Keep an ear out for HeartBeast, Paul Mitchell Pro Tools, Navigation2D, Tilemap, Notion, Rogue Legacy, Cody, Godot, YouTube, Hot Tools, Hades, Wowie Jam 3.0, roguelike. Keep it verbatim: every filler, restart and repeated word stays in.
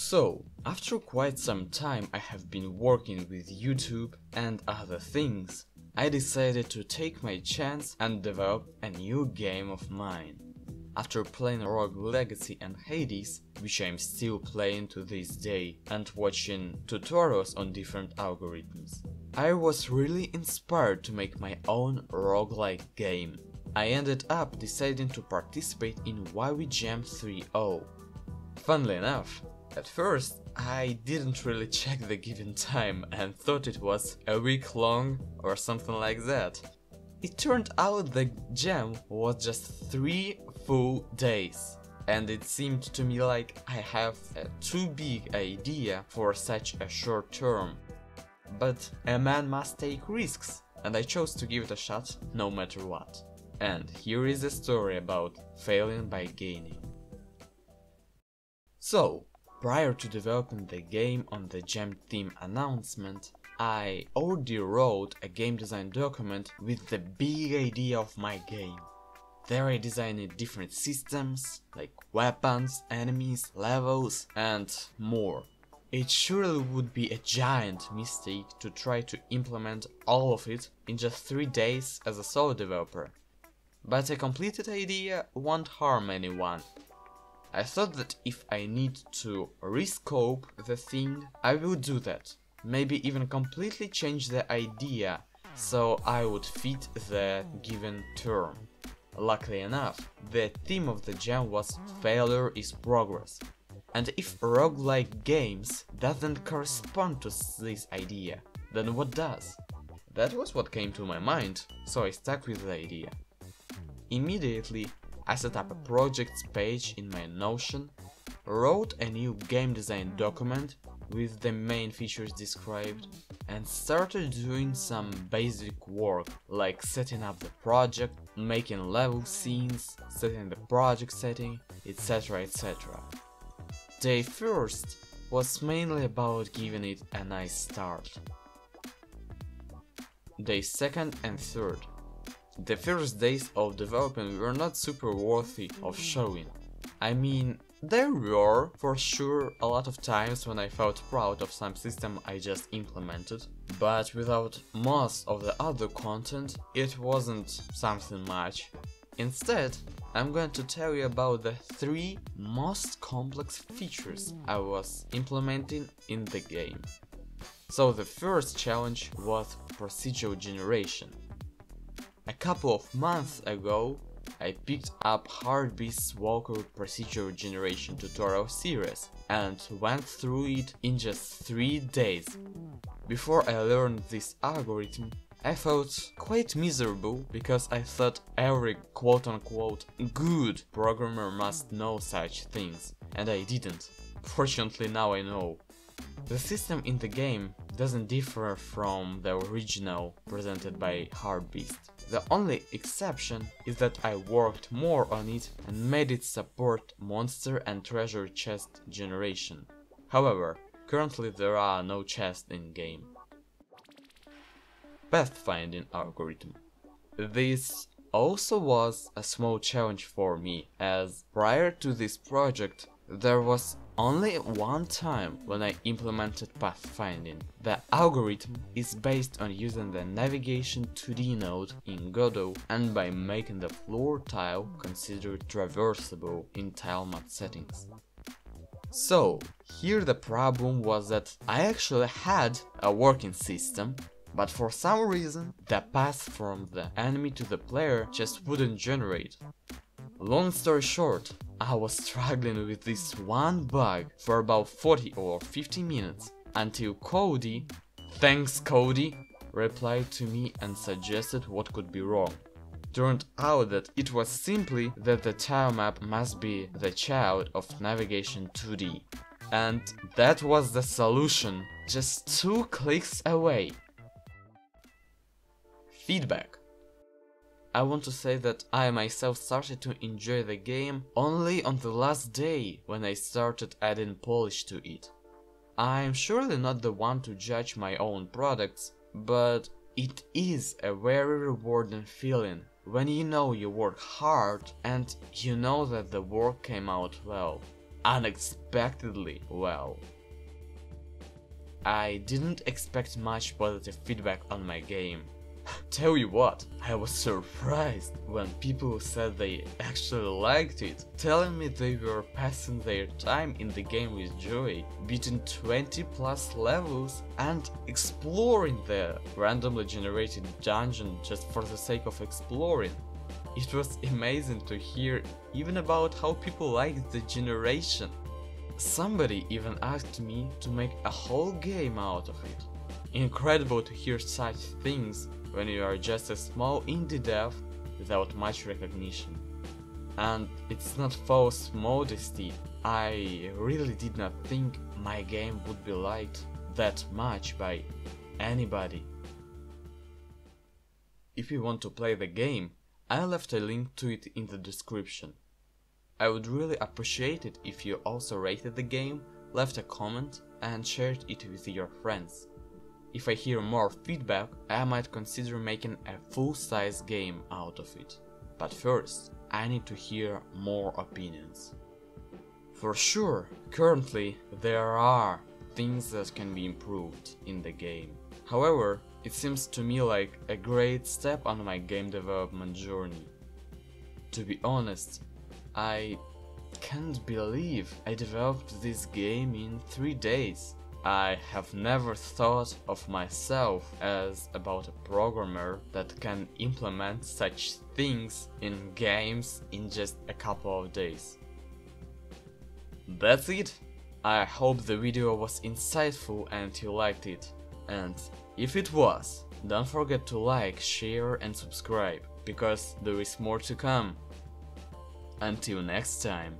So, after quite some time I have been working with YouTube and other things, I decided to take my chance and develop a new game of mine. After playing Rogue Legacy and Hades, which I'm still playing to this day, and watching tutorials on different algorithms, I was really inspired to make my own roguelike game. I ended up deciding to participate in Wowie Jam three point oh. Funnily enough, at first I didn't really check the given time and thought it was a week long or something like that. It turned out the jam was just three full days, and it seemed to me like I have a too big idea for such a short term. But a man must take risks, and I chose to give it a shot no matter what. And here is a story about failing by gaining. So, prior to developing the game on the jam theme announcement, I already wrote a game design document with the big idea of my game. There I designed different systems, like weapons, enemies, levels, and more. It surely would be a giant mistake to try to implement all of it in just three days as a solo developer. But a completed idea won't harm anyone. I thought that if I need to rescope the thing, I will do that. Maybe even completely change the idea, so I would fit the given term. Luckily enough, the theme of the jam was failure is progress, and if roguelike games doesn't correspond to this idea, then what does? That was what came to my mind, so I stuck with the idea. Immediately, I set up a projects page in my Notion, wrote a new game design document with the main features described, and started doing some basic work like setting up the project, making level scenes, setting the project setting, etc, et cetera. Day first was mainly about giving it a nice start. Day second and third. The first days of development were not super worthy of showing. I mean, there were, for sure, a lot of times when I felt proud of some system I just implemented, but without most of the other content, it wasn't something much. Instead, I'm going to tell you about the three most complex features I was implementing in the game. So the first challenge was procedural generation. A couple of months ago, I picked up HeartBeast's Walker procedural generation tutorial series and went through it in just three days. Before I learned this algorithm, I felt quite miserable because I thought every quote-unquote good programmer must know such things, and I didn't. Fortunately, now I know. The system in the game doesn't differ from the original presented by HeartBeast. The only exception is that I worked more on it and made it support monster and treasure chest generation. However, currently there are no chests in game. Pathfinding algorithm. This also was a small challenge for me, as prior to this project there was only one time when I implemented pathfinding. The algorithm is based on using the Navigation two D node in Godot and by making the floor tile considered traversable in Tilemap settings. So, here the problem was that I actually had a working system, but for some reason the path from the enemy to the player just wouldn't generate. Long story short, I was struggling with this one bug for about forty or fifty minutes, until Cody, thanks Cody, replied to me and suggested what could be wrong. Turned out that it was simply that the tilemap must be the child of Navigation two D. And that was the solution, just two clicks away. Feedback. I want to say that I myself started to enjoy the game only on the last day when I started adding polish to it. I'm surely not the one to judge my own products, but it is a very rewarding feeling when you know you work hard and you know that the work came out well. unexpectedly well. I didn't expect much positive feedback on my game. Tell you what, I was surprised when people said they actually liked it, telling me they were passing their time in the game with joy, beating twenty plus levels and exploring the randomly generated dungeon just for the sake of exploring. It was amazing to hear even about how people liked the generation. Somebody even asked me to make a whole game out of it. Incredible to hear such things when you are just a small indie dev without much recognition. And it's not false modesty, I really did not think my game would be liked that much by anybody. If you want to play the game, I left a link to it in the description. I would really appreciate it if you also rated the game, left a comment and shared it with your friends. If I hear more feedback, I might consider making a full-size game out of it. But first, I need to hear more opinions. For sure, currently there are things that can be improved in the game. However, it seems to me like a great step on my game development journey. To be honest, I can't believe I developed this game in three days. I have never thought of myself as about a programmer that can implement such things in games in just a couple of days. That's it! I hope the video was insightful and you liked it. And if it was, don't forget to like, share and subscribe, because there is more to come. Until next time.